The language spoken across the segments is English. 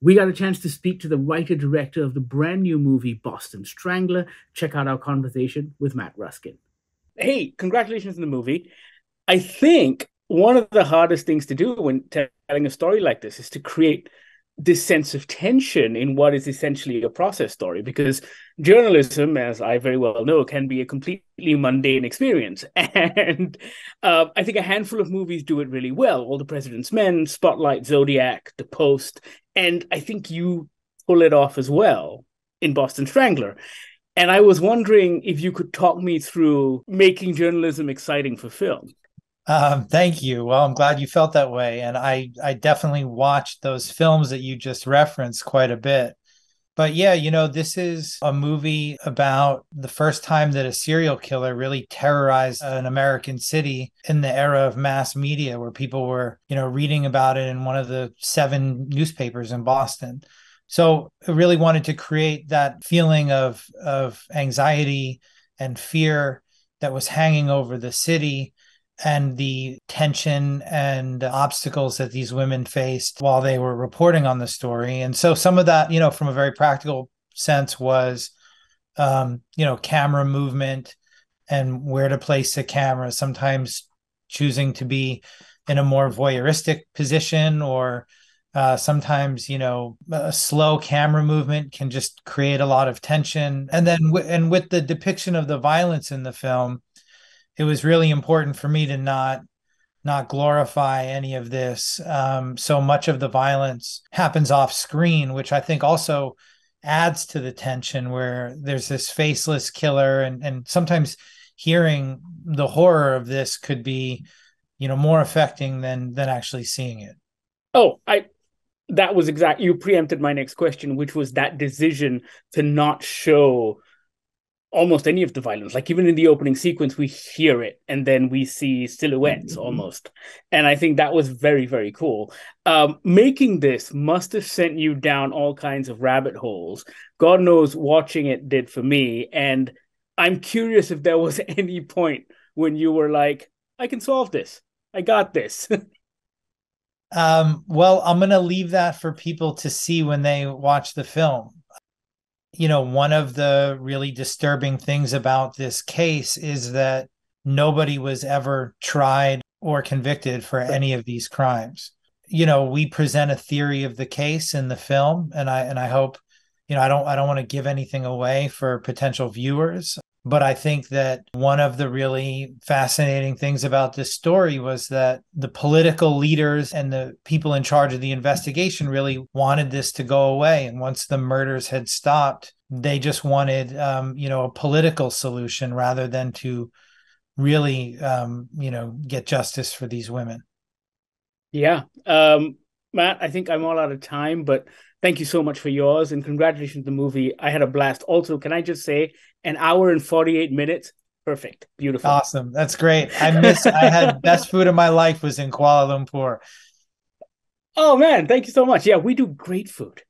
We got a chance to speak to the writer-director of the brand new movie, Boston Strangler. Check out our conversation with Matt Ruskin. Hey, congratulations on the movie. I think one of the hardest things to do when telling a story like this is to create this sense of tension in what is essentially a process story, because journalism, as I very well know, can be a completely mundane experience. And I think a handful of movies do it really well. All the President's Men, Spotlight, Zodiac, The Post. And I think you pull it off as well in Boston Strangler. And I was wondering if you could talk me through making journalism exciting for film. Thank you. Well, I'm glad you felt that way. And I definitely watched those films that you just referenced quite a bit. But yeah, you know, this is a movie about the first time that a serial killer really terrorized an American city in the era of mass media, where people were, you know, reading about it in one of the 7 newspapers in Boston. So I really wanted to create that feeling of anxiety and fear that was hanging over the city, and the tension and obstacles that these women faced while they were reporting on the story. And so some of that, you know, from a very practical sense was, you know, camera movement and where to place the camera, sometimes choosing to be in a more voyeuristic position, or sometimes, you know, a slow camera movement can just create a lot of tension. And then and with the depiction of the violence in the film, it was really important for me to not glorify any of this. So much of the violence happens off screen, which I think also adds to the tension, where there's this faceless killer, and sometimes hearing the horror of this could be, you know, more affecting than actually seeing it. Oh, that was exact. You preempted my next question, which was that decision to not show almost any of the violence. Like, even in the opening sequence, we hear it and then we see silhouettes almost. And I think that was very, very cool. Making this must have sent you down all kinds of rabbit holes. God knows watching it did for me. And I'm curious if there was any point when you were like, I can solve this. I got this. Well, I'm going to leave that for people to see when they watch the film. You know, one of the really disturbing things about this case is that nobody was ever tried or convicted for any of these crimes. You know, we present a theory of the case in the film, and I hope, you know, I don't want to give anything away for potential viewers, but I think that one of the really fascinating things about this story was that the political leaders and the people in charge of the investigation really wanted this to go away. And once the murders had stopped, they just wanted, you know, a political solution rather than to really, you know, get justice for these women. Yeah. Matt, I think I'm all out of time, but thank you so much for yours, and congratulations on the movie. I had a blast. Also, can I just say, an hour and 48 minutes. Perfect. Beautiful. Awesome. That's great. I had best food of my life was in Kuala Lumpur. Oh, man. Thank you so much. Yeah, we do great food.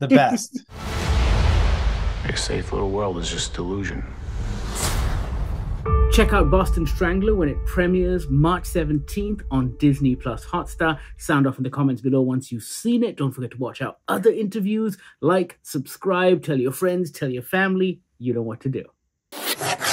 The best. Your safe little world is just delusion. Check out Boston Strangler when it premieres March 17th on Disney Plus Hotstar. Sound off in the comments below once you've seen it. Don't forget to watch our other interviews. Like, subscribe, tell your friends, tell your family. You know what to do.